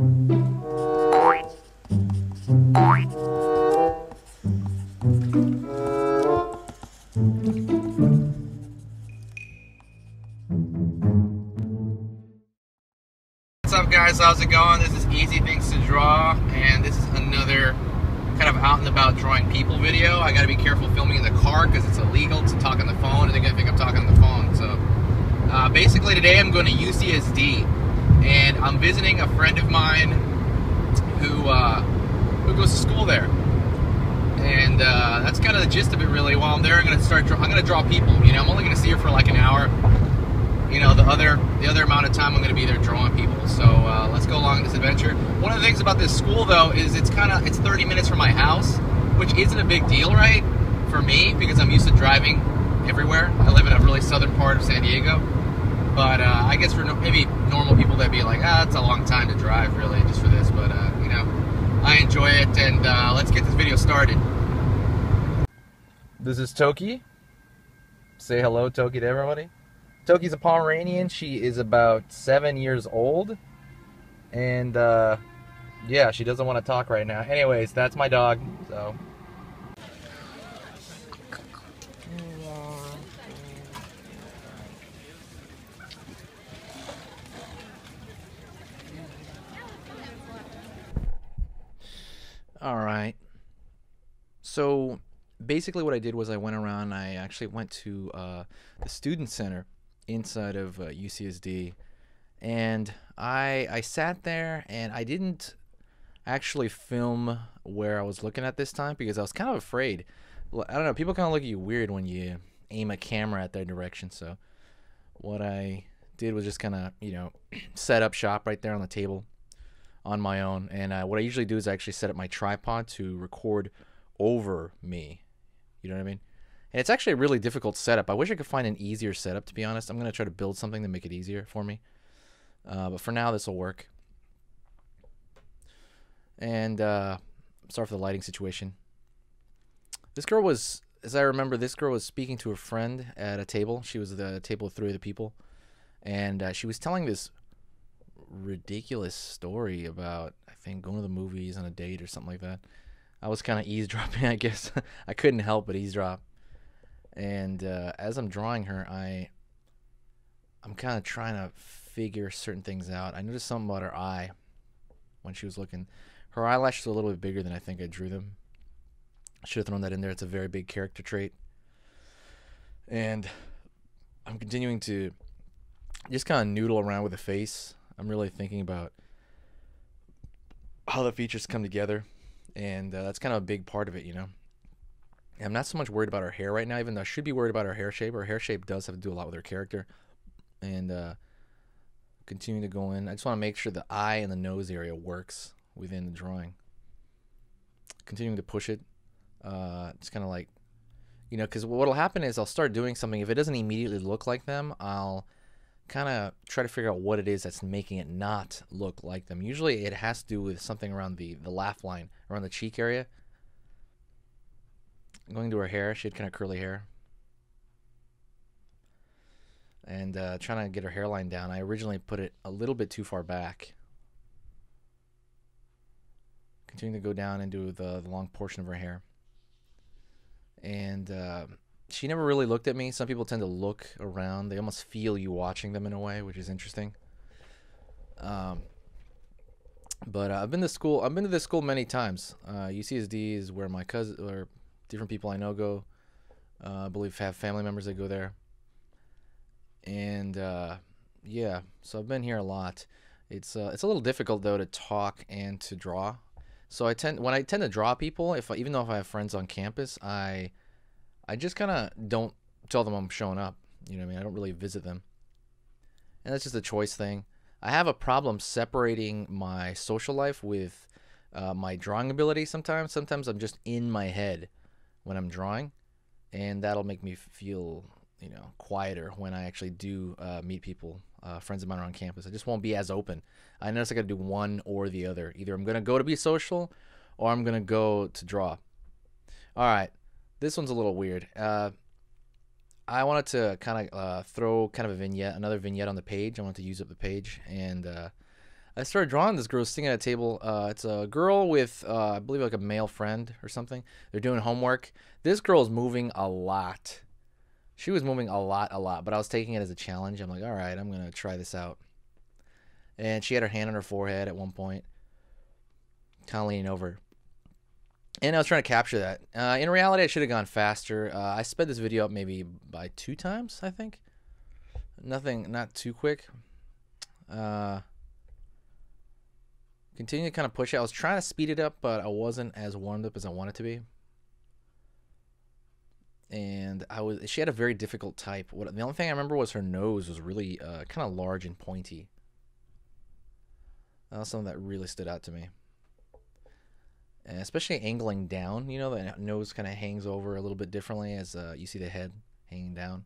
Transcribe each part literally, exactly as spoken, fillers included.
What's up, guys? How's it going? This is Easy Things to Draw, and this is another kind of out and about drawing people video. I gotta be careful filming in the car because it's illegal to talk on the phone, and they're gonna think I'm talking on the phone. So uh, basically today I'm going to U C S D, and I'm visiting a friend of mine who uh, who goes to school there, and uh, that's kind of the gist of it really. While I'm there, I'm gonna start. I'm gonna draw people. You know, I'm only gonna see her for like an hour. You know, the other the other amount of time I'm gonna be there drawing people. So uh, let's go along this adventure. One of the things about this school though is it's kind of it's thirty minutes from my house, which isn't a big deal, right? For me, because I'm used to driving everywhere. I live in a really southern part of San Diego, but uh, I guess for no, maybe normal people that'd be like, ah, it's a long time to drive really just for this. But uh, you know, I enjoy it, and uh, let's get this video started. This is Toki. Say hello, Toki, to everybody. Toki's a Pomeranian. She is about seven years old, and uh, yeah, she doesn't want to talk right now. Anyways, that's my dog. So. All right. So basically, what I did was I went around. I actually went to uh, the student center inside of uh, U C S D, and I I sat there, and I didn't actually film where I was looking at this time because I was kind of afraid. I don't know, people kind of look at you weird when you aim a camera at their direction. So what I did was just kind of, you know, set up shop right there on the table on my own. And uh, what I usually do is I actually set up my tripod to record over me, you know what I mean? And it's actually a really difficult setup. I wish I could find an easier setup, to be honest. I'm going to try to build something to make it easier for me. Uh, but for now, this will work. And uh, sorry for the lighting situation. This girl was, as I remember, this girl was speaking to a friend at a table. She was at the table of three of the people. And uh, she was telling this ridiculous story about, I think, going to the movies on a date or something like that. I was kind of eavesdropping, I guess. I couldn't help but eavesdrop. And uh, as I'm drawing her, I, I'm kind of trying to figure certain things out. I noticed something about her eye when she was looking. Her eyelashes are a little bit bigger than I think I drew them. I should have thrown that in there. It's a very big character trait. And I'm continuing to just kind of noodle around with the face. I'm really thinking about how the features come together. And uh, that's kind of a big part of it, you know. I'm not so much worried about her hair right now, even though I should be worried about her hair shape. Her hair shape does have to do a lot with her character. And uh, continuing to go in. I just want to make sure the eye and the nose area works within the drawing. Continuing to push it. Uh, it's kind of like, you know, because what will happen is I'll start doing something. If it doesn't immediately look like them, I'll kind of try to figure out what it is that's making it not look like them. Usually it has to do with something around the, the laugh line, around the cheek area. Going to her hair, she had kind of curly hair, and uh, trying to get her hairline down. I originally put it a little bit too far back. Continuing to go down and do the, the long portion of her hair, and uh, she never really looked at me. Some people tend to look around; they almost feel you watching them in a way, which is interesting. Um, but uh, I've been to school. I've been to this school many times. Uh, U C S D is where my cousin or different people I know go. Uh, I believe have family members that go there. And uh, yeah, so I've been here a lot. It's uh, it's a little difficult though to talk and to draw. So I tend when I tend to draw people, if I, even though if I have friends on campus, I I just kind of don't tell them I'm showing up. You know what I mean? I don't really visit them, and that's just a choice thing. I have a problem separating my social life with uh, my drawing ability. Sometimes, sometimes I'm just in my head when I'm drawing, and that'll make me feel, you know, quieter when I actually do uh, meet people, uh, friends of mine are on campus. I just won't be as open. I notice I gotta do one or the other. Either I'm gonna go to be social, or I'm gonna go to draw. All right, this one's a little weird. Uh, I wanted to kind of uh, throw kind of a vignette, another vignette on the page. I wanted to use up the page, and uh, I started drawing this girl sitting at a table. Uh, it's a girl with, uh, I believe, like a male friend or something. They're doing homework. This girl is moving a lot. She was moving a lot, a lot. But I was taking it as a challenge. I'm like, all right, I'm going to try this out. And she had her hand on her forehead at one point, kind of leaning over. And I was trying to capture that. Uh, in reality, I should have gone faster. Uh, I sped this video up maybe by two times, I think. Nothing, not too quick. Uh, continue to kind of push it. I was trying to speed it up, but I wasn't as warmed up as I wanted to be. And I was. She had a very difficult type. What, the only thing I remember was her nose was really uh, kind of large and pointy. That was something that really stood out to me. And especially angling down, you know, the nose kind of hangs over a little bit differently as uh, you see the head hanging down.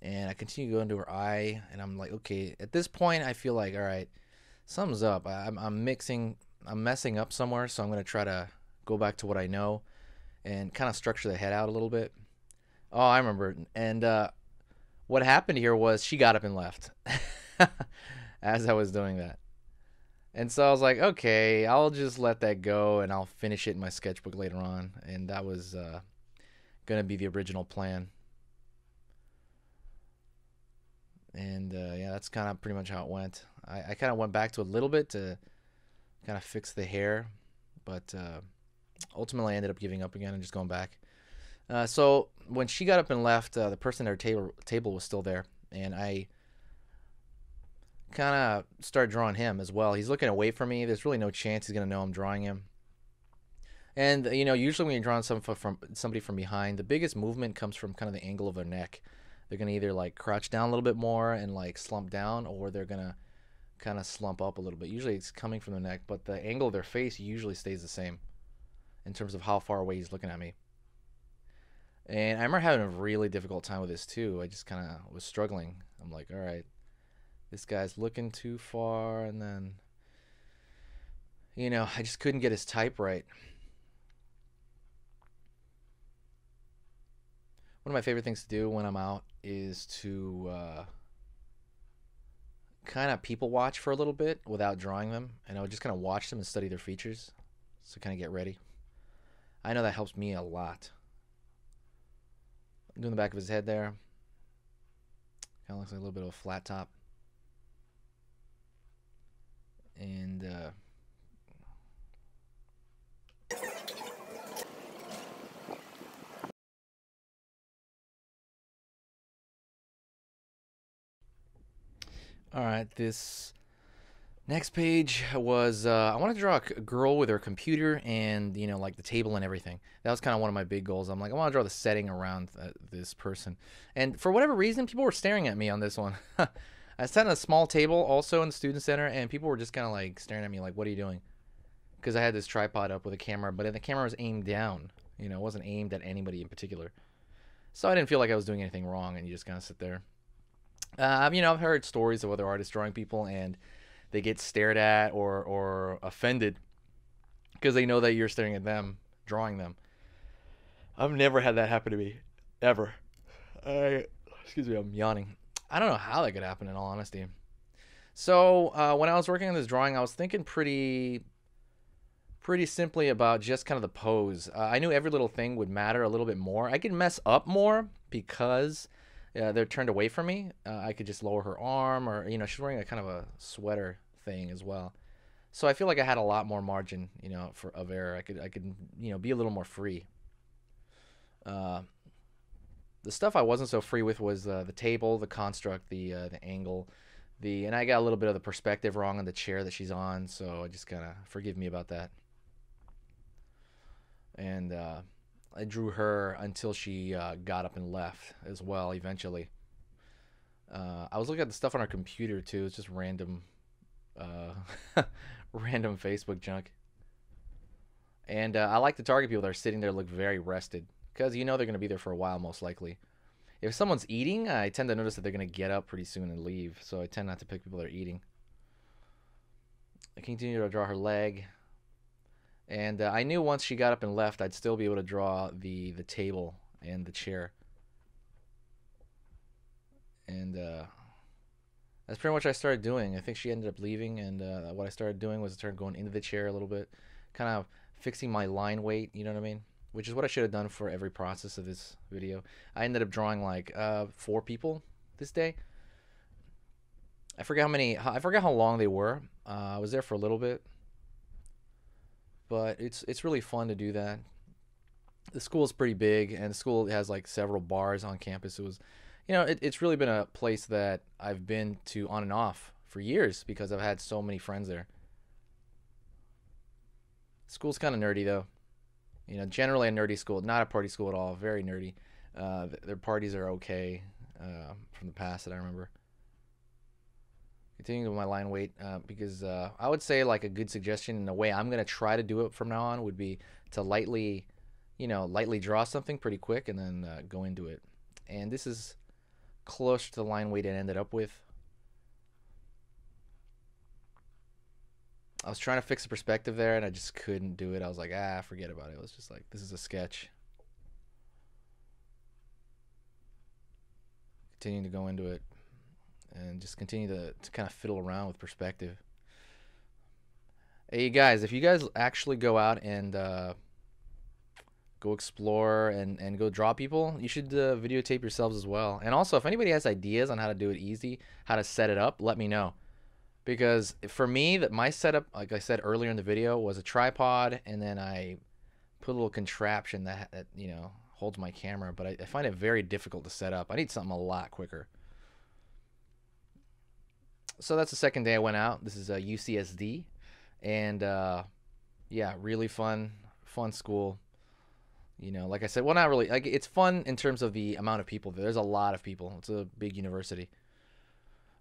And I continue going to her eye, and I'm like, okay, at this point, I feel like, all right, something's up. I'm, I'm mixing, I'm messing up somewhere, so I'm going to try to go back to what I know and kind of structure the head out a little bit. Oh, I remember. And uh, what happened here was she got up and left as I was doing that. And so I was like, okay, I'll just let that go, and I'll finish it in my sketchbook later on. And that was uh, going to be the original plan. And uh, yeah, that's kind of pretty much how it went. I, I kind of went back to a little bit to kind of fix the hair, but uh, ultimately I ended up giving up again and just going back. Uh, so when she got up and left, uh, the person at her table, table was still there, and I kind of started drawing him as well. He's looking away from me. There's really no chance he's going to know I'm drawing him. And, you know, usually when you're drawing some from, somebody from behind, the biggest movement comes from kind of the angle of their neck. They're going to either like crouch down a little bit more and like slump down, or they're going to kind of slump up a little bit. Usually it's coming from the neck, but the angle of their face usually stays the same in terms of how far away he's looking at me. And I remember having a really difficult time with this too. I just kind of was struggling. I'm like, all right, this guy's looking too far. And then, you know, I just couldn't get his type right. One of my favorite things to do when I'm out is to uh, kind of people watch for a little bit without drawing them. And I would just kind of watch them and study their features. So kind of get ready. I know that helps me a lot. I'm doing the back of his head there. Kind of looks like a little bit of a flat top. And uh, all right, this next page was uh, I wanted to draw a girl with her computer and, you know, like the table and everything. That was kind of one of my big goals. I'm like, I want to draw the setting around th this person. And for whatever reason, people were staring at me on this one. I sat at a small table also in the student center, and people were just kind of like staring at me like, what are you doing? Because I had this tripod up with a camera, but the camera was aimed down. You know, it wasn't aimed at anybody in particular. So I didn't feel like I was doing anything wrong, and you just kind of sit there. Uh, you know, I've heard stories of other artists drawing people, and they get stared at or, or offended because they know that you're staring at them, drawing them. I've never had that happen to me, ever. I, excuse me, I'm yawning. I don't know how that could happen, in all honesty. So uh, when I was working on this drawing, I was thinking pretty pretty simply about just kind of the pose. Uh, I knew every little thing would matter a little bit more. I could mess up more because uh, they're turned away from me. Uh, I could just lower her arm, or, you know, she's wearing a kind of a sweater thing as well. So I feel like I had a lot more margin, you know, for of error. I could, I could you know, be a little more free. Uh, The stuff I wasn't so free with was uh, the table, the construct, the uh, the angle, the and I got a little bit of the perspective wrong on the chair that she's on, so just kind of forgive me about that. And uh, I drew her until she uh, got up and left as well. Eventually, uh, I was looking at the stuff on her computer too. It's just random, uh, random Facebook junk. And uh, I like to target people that are sitting there, look very rested. Because you know they're going to be there for a while, most likely. If someone's eating, I tend to notice that they're going to get up pretty soon and leave. So I tend not to pick people that are eating. I continue to draw her leg. And uh, I knew once she got up and left, I'd still be able to draw the, the table and the chair. And uh, that's pretty much what I started doing. I think she ended up leaving, and uh, what I started doing was I started going into the chair a little bit, kind of fixing my line weight, you know what I mean? Which is what I should have done for every process of this video. I ended up drawing like uh, four people this day. I forget how many, I forget how long they were. Uh, I was there for a little bit, but it's it's really fun to do that. The school is pretty big, and the school has like several bars on campus. It was, you know, it, it's really been a place that I've been to on and off for years because I've had so many friends there. School's kind of nerdy though. You know, generally a nerdy school, not a party school at all, very nerdy. Uh, their parties are okay uh, from the past that I remember. Continuing with my line weight, uh, because uh, I would say like a good suggestion and the way I'm going to try to do it from now on would be to lightly, you know, lightly draw something pretty quick and then uh, go into it. And this is close to the line weight I ended up with. I was trying to fix the perspective there, and I just couldn't do it. I was like, ah, forget about it. It was just like, this is a sketch. Continuing to go into it, and just continue to, to kind of fiddle around with perspective. Hey guys, if you guys actually go out and uh, go explore and, and go draw people, you should uh, videotape yourselves as well. And also, if anybody has ideas on how to do it easy, how to set it up, let me know. Because for me, that my setup, like I said earlier in the video, was a tripod, and then I put a little contraption that, that you know, holds my camera. But I, I find it very difficult to set up. I need something a lot quicker. So that's the second day I went out. This is a U C S D, and uh, yeah, really fun, fun school. You know, like I said, well, not really. Like it's fun in terms of the amount of people. There's a lot of people. It's a big university,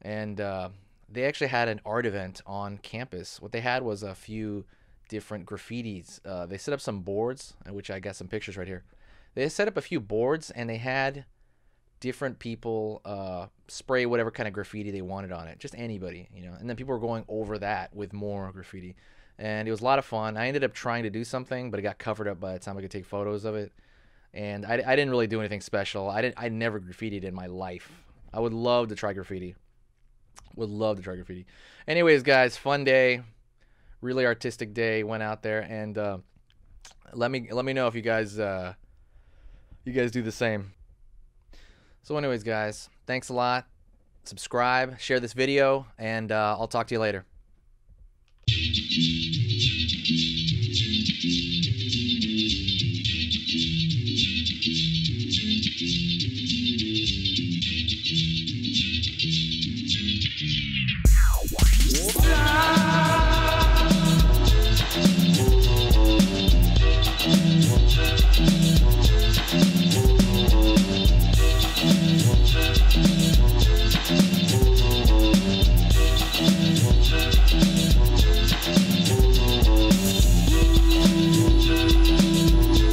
and. Uh, They actually had an art event on campus. What they had was a few different graffitis. Uh, they set up some boards, which I got some pictures right here. They set up a few boards, and they had different people uh, spray whatever kind of graffiti they wanted on it. Just anybody, you know. And then people were going over that with more graffiti. And it was a lot of fun. I ended up trying to do something, but it got covered up by the time I could take photos of it. And I, I didn't really do anything special. I, didn't, I never graffitied in my life. I would love to try graffiti. Would love to try graffiti. Anyways, guys, fun day, really artistic day. Went out there, and uh, let me let me know if you guys uh, you guys do the same. So, anyways, guys, thanks a lot. Subscribe, share this video, and uh, I'll talk to you later.